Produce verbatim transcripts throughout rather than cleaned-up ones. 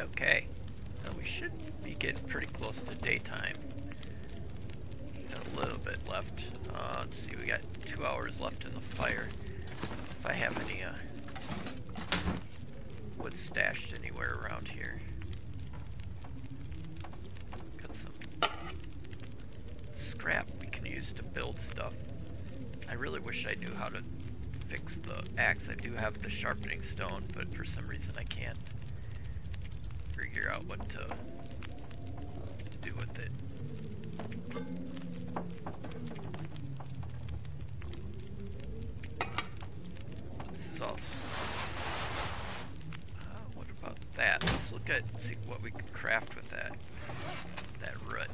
Okay, so we should be getting pretty close to daytime. Got a little bit left. Uh, let's see, we got two hours left in the fire. If I have any uh, wood stashed anywhere around here. Got some scrap we can use to build stuff. I really wish I knew how to fix the axe. I do have the sharpening stone, but for some reason I can't figure out what to, what to do with it. This is all. Uh, what about that? Let's look at see what we can craft with that. That root.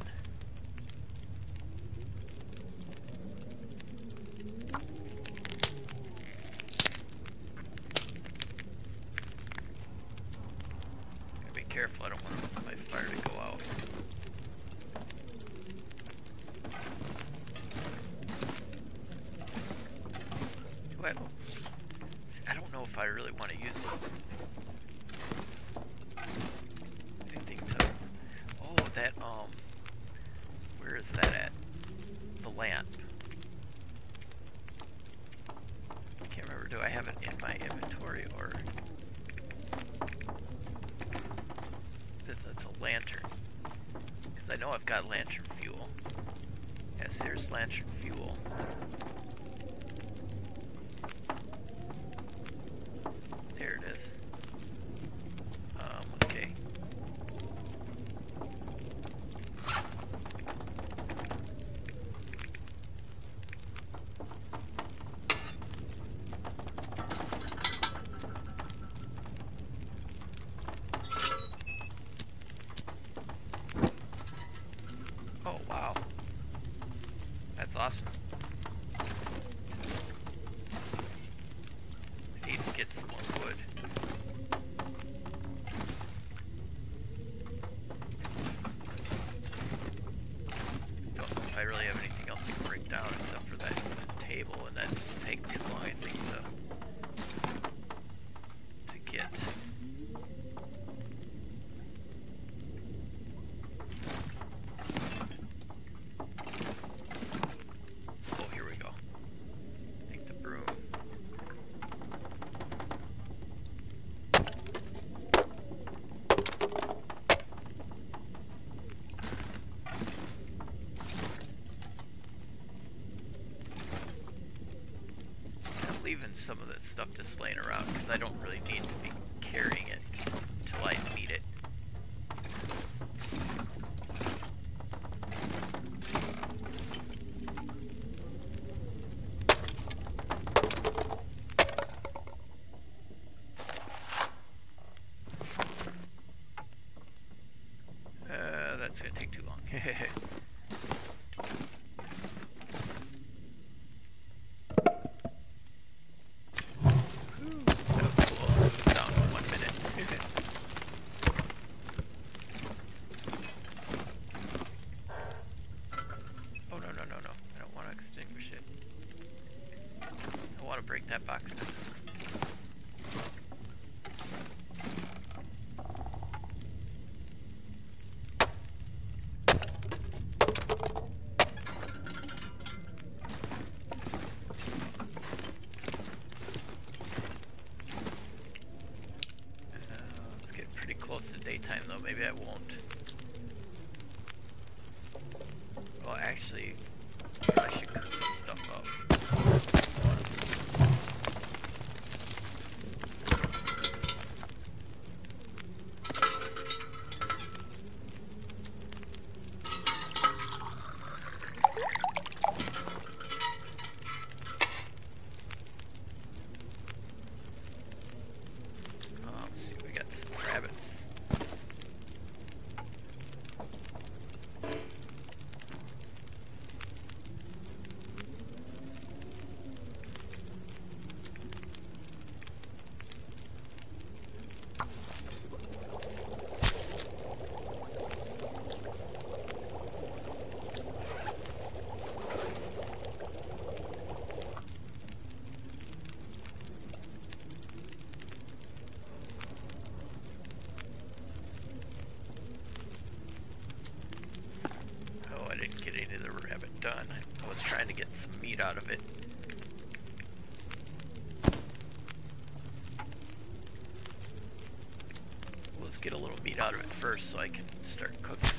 Careful, I don't want my fire to go out. Do I, I don't know if I really want to use it. Anything to... Oh, that, um... where is that at? The lamp. I can't remember, do I have it in my inventory or... lantern, because I know I've got lantern fuel. Yes, there's lantern fuel. There it is. Um, okay. Awesome. I need to get some more wood. Don't know if I really have anything else to break down except for that table, and that doesn't take me as long, I think, to, to get. Leaving some of the stuff just laying around because I don't really need to be carrying it until I need it. Uh, that's gonna take too long. Break that box down. Uh, let's get pretty close to daytime though, maybe I won't. Well, actually, I should cook some stuff up. meat out of it. Let's get a little meat out of it first so I can start cooking.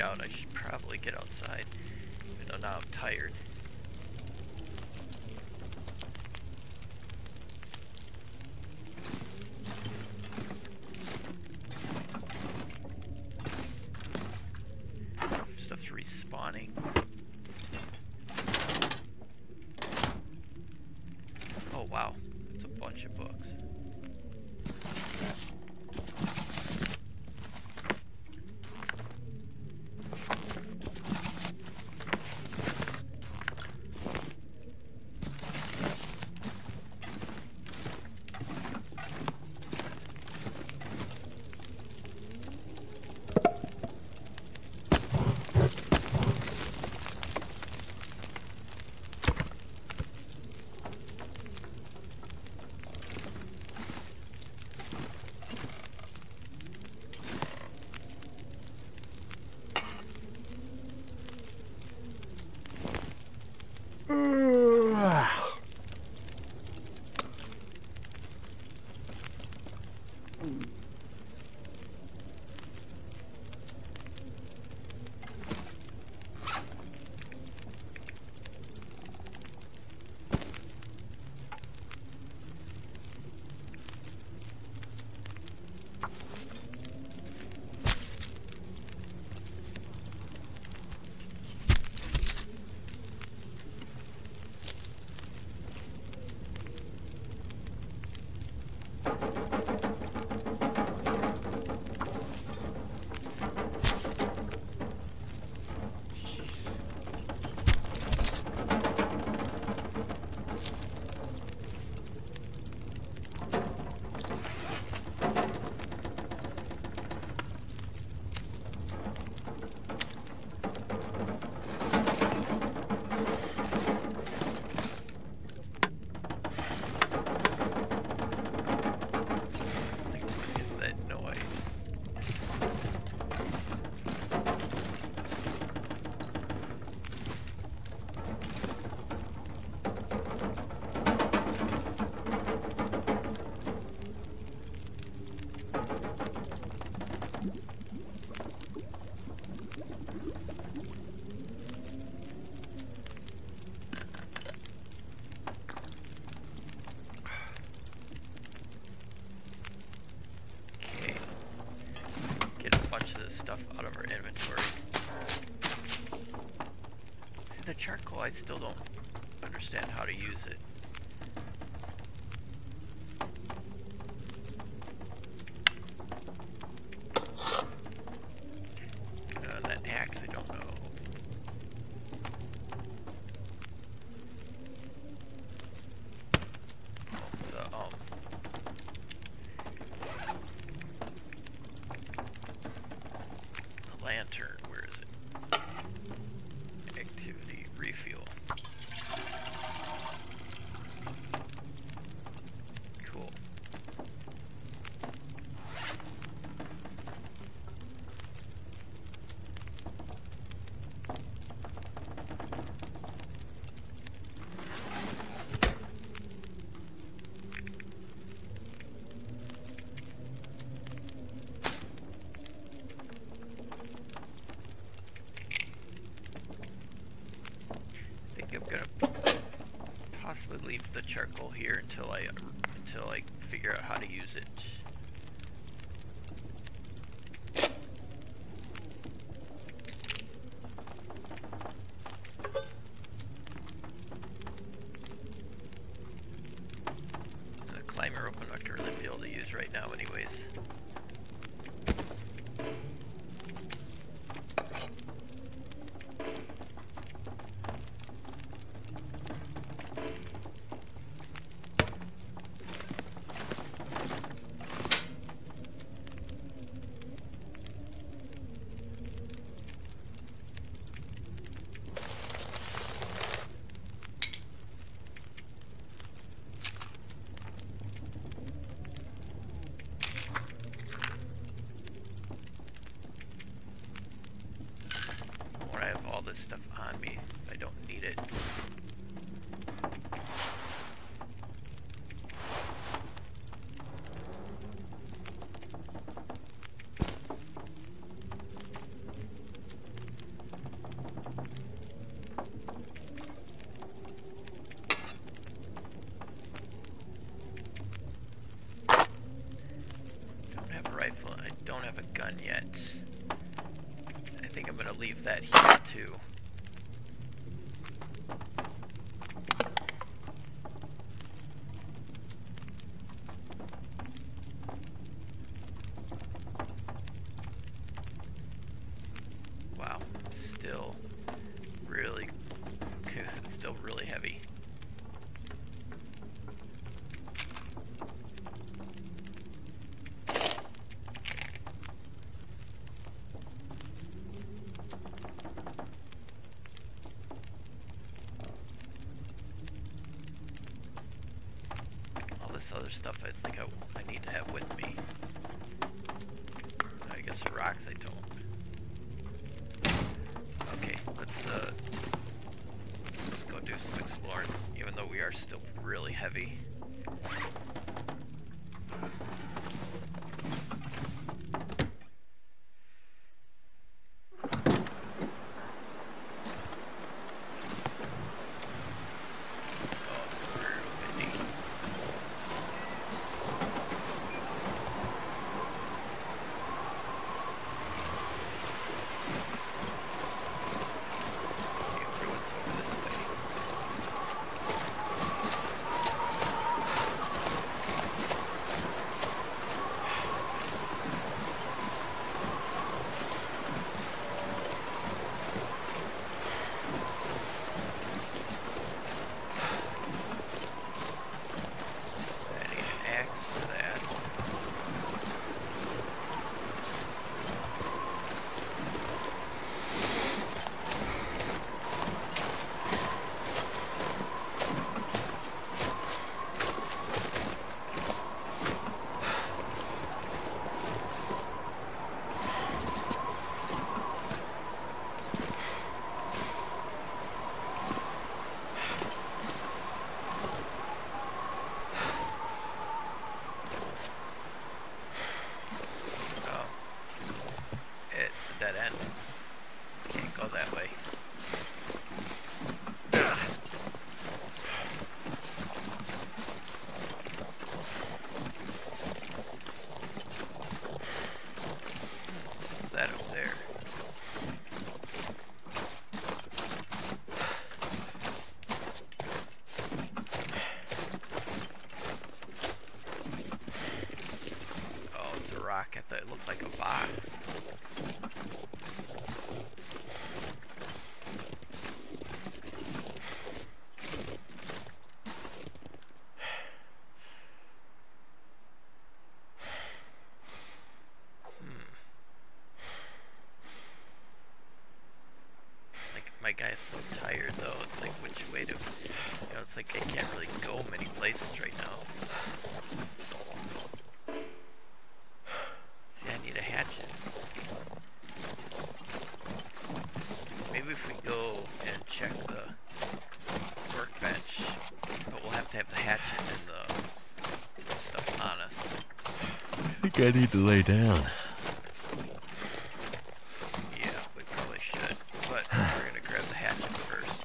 Out, I should probably get outside, even though now I'm tired. Stuff's respawning. Oh wow, it's a bunch of books. Out of our inventory. See, the charcoal, I still don't understand how to use it. And that axe, I don't know. Lantern, where is it? Activity, refuel. Cool. Possibly leave the charcoal here until I until I figure out how to use it. The climber open I'm not gonna really be able to use right now anyways. done yet. I think I'm going to leave that here too. Wow, still really, it's still really heavy. Other stuff I think I, I need to have with me. I guess the rocks I don't. Okay, let's uh, let's go do some exploring, even though we are still really heavy. That looked like a box. Hmm. It's like my guy's so tired though. It's like which way to, you know, it's like I can't really go many places right now. I need to lay down. Yeah, we probably should. But we're gonna grab the hatchet first.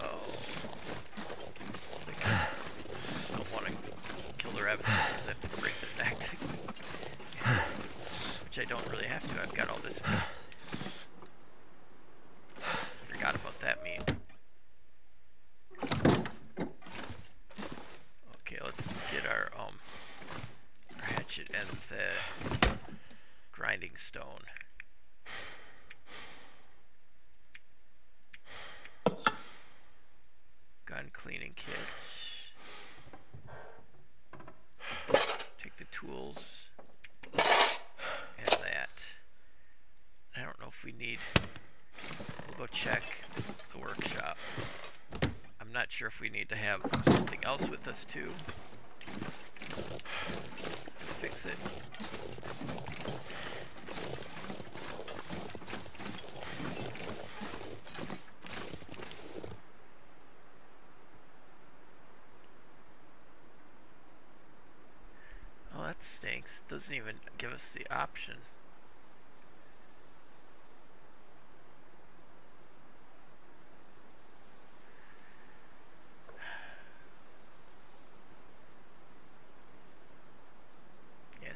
Oh. Like, I don't want to kill the rabbit because I have to break the neck. Which I don't really have to. I've got all this meat. Forgot about that meat. Okay, let's get our, um... and the grinding stone. Gun cleaning kit. Take the tools and that. I don't know if we need. We'll go check the workshop. I'm not sure if we need to have something else with us too. Fix it. Oh, that stinks. Doesn't even give us the option.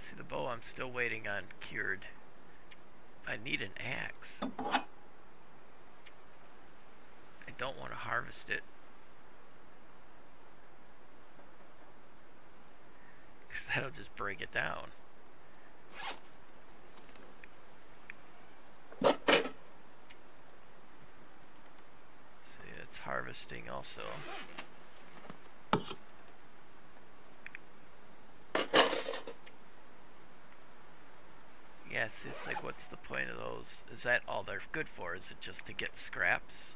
See, the bow I'm still waiting on cured. I need an axe. I don't want to harvest it. Because that'll just break it down. See, it's harvesting also. Yes, it's like, what's the point of those? Is that all they're good for? Is it just to get scraps?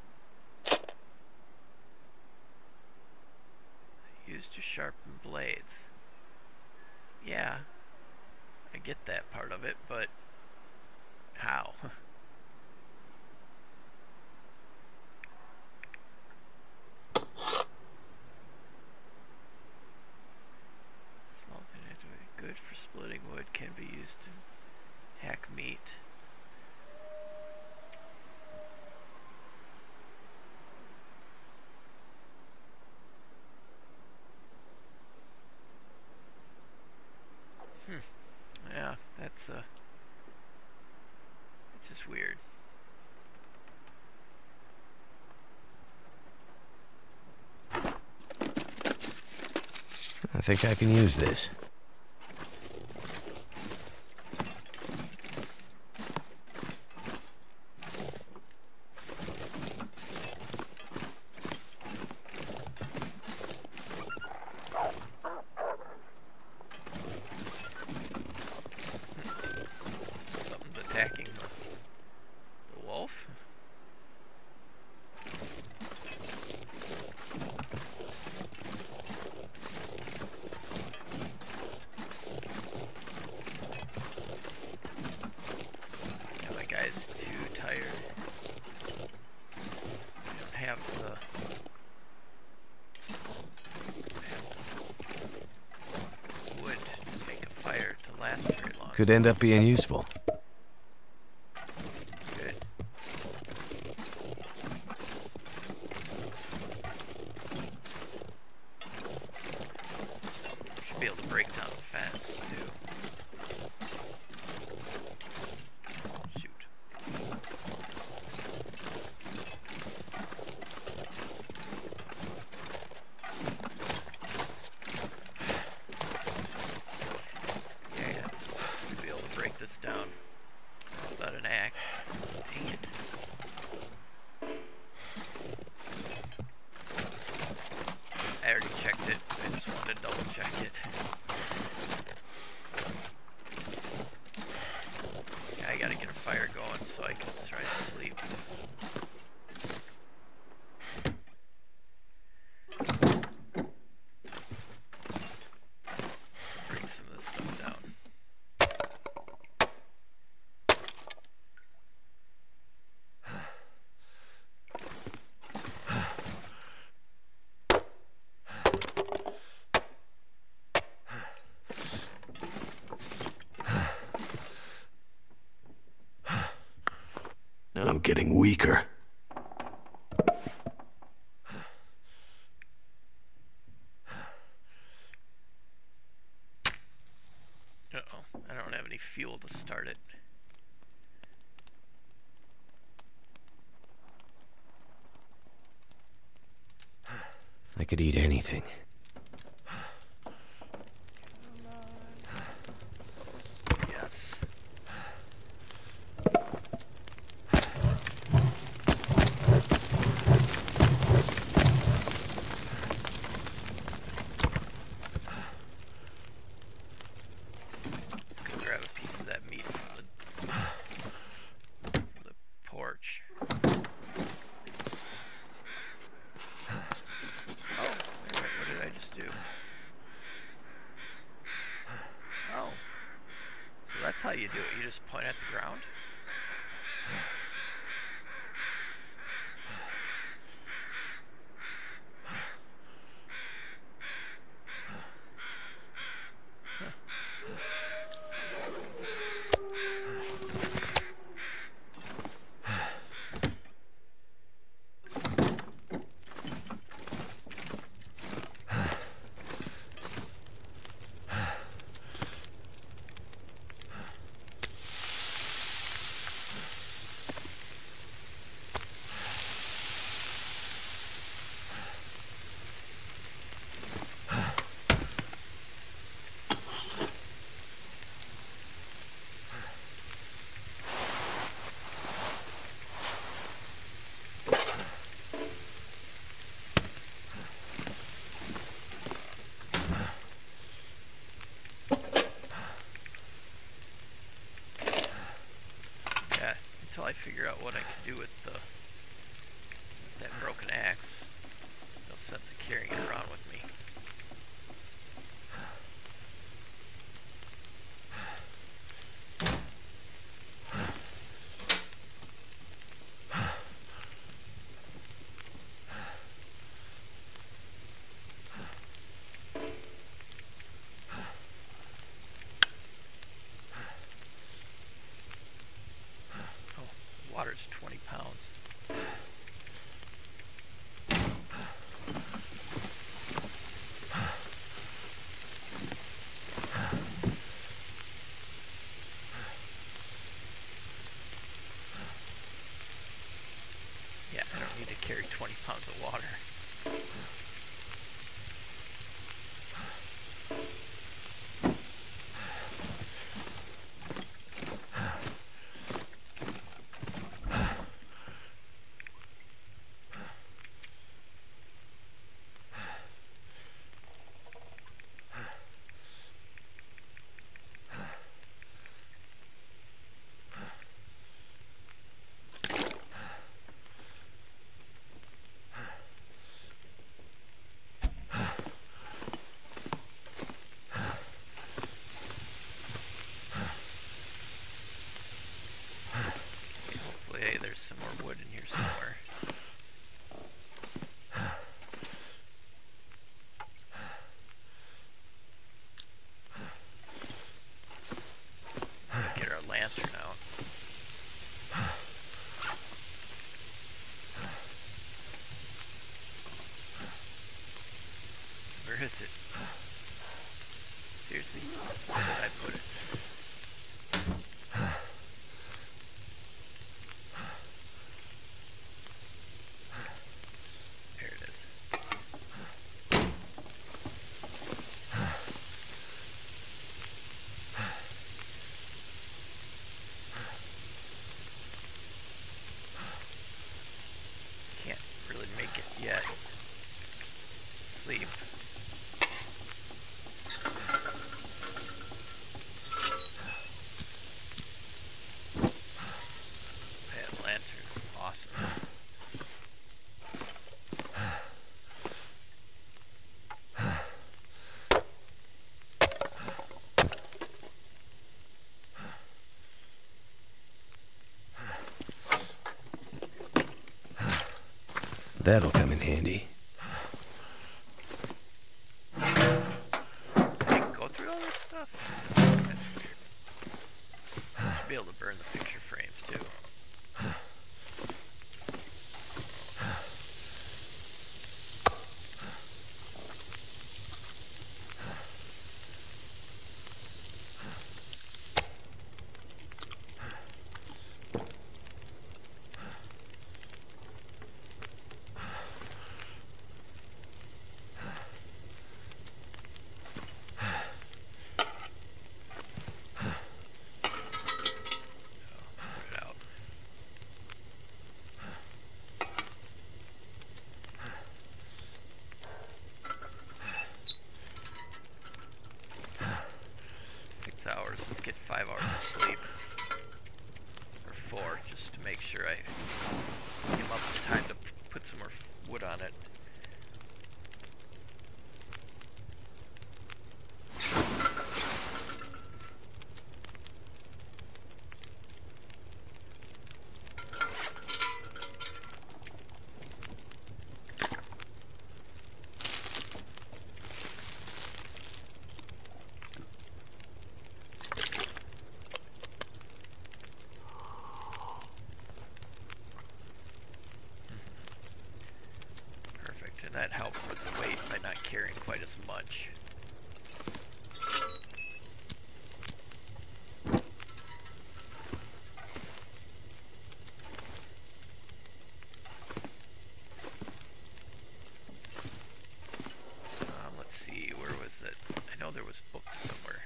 Used to sharpen blades. Yeah, I get that part of it, but how? Small thing good for splitting wood, can be used to hack meat. Hmm. Yeah, that's uh it's just weird. I think I can use this. Could end up being useful. Good. Should be able to break down the fence too. Shoot. Yeah. Break this down without an axe. Dang it. I already checked it. I just wanted to double check it. I gotta get a fire going so I can try to sleep. I'm getting weaker. Uh-oh, I don't have any fuel to start it. I could eat anything. How you do it? You just point at the ground? figure out what I can do with the with that broken axe. No sense of carrying it around with me. twenty pounds of water. Where is it? Seriously? Where did I put it? There it is. Can't really make it yet. Sleep. That'll come in handy. I can go through all this stuff. That's weird. I should be able to burn the picture frames too. Let's get five hours of sleep, or four, just to make sure I came up with time to put some more wood on it. That helps with the weight by not carrying quite as much. Um, let's see, where was it? I know there was books somewhere.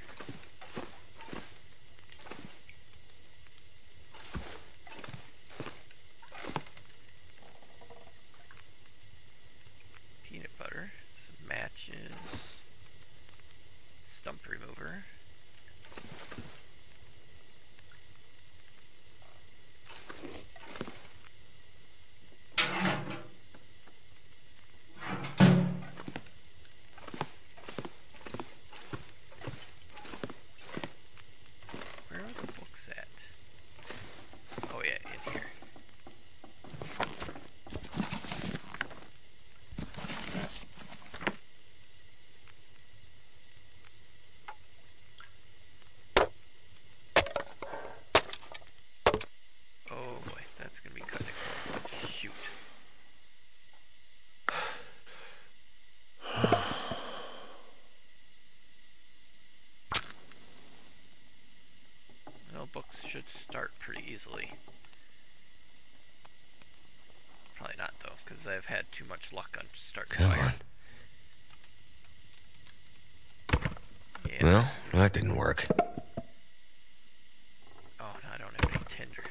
Butter, some matches. easily. Probably not though, because I've had too much luck on starting Come fire. On. Yeah. Well, that didn't work. Oh, no, I don't have any tinder.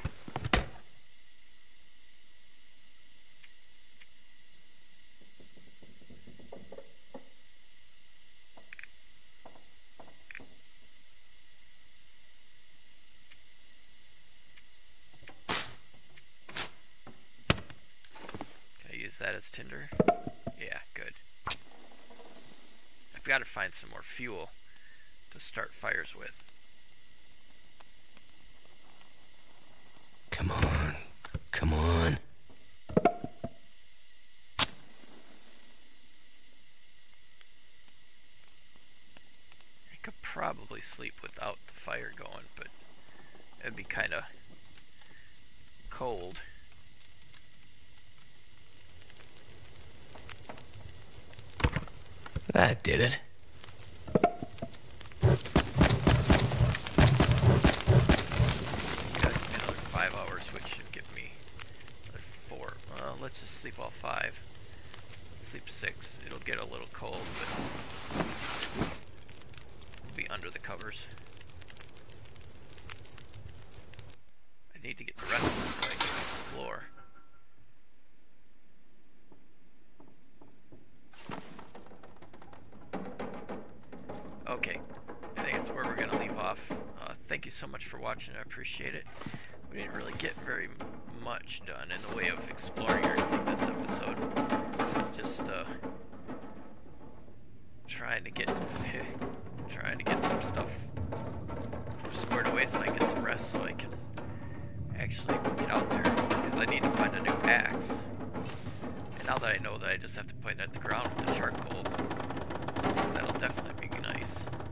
That is tinder. Yeah, good. I've got to find some more fuel to start fires with. Come on. Come on. I could probably sleep without the fire going, but it'd be kind of cold. That did it. Got another five hours, which should give me another four. Well, let's just sleep all five. Sleep six. It'll get a little cold, but it'll be under the covers. I need to get the rest of it so I can explore. Okay, I think that's where we're going to leave off. Uh, thank you so much for watching, I appreciate it. We didn't really get very much done in the way of exploring or anything this episode. Just uh, trying to get trying to get some stuff squared away so I can get some rest so I can actually get out there. Because I need to find a new axe. And now that I know that I just have to point it at the ground with the charcoal, that'll definitely be nice.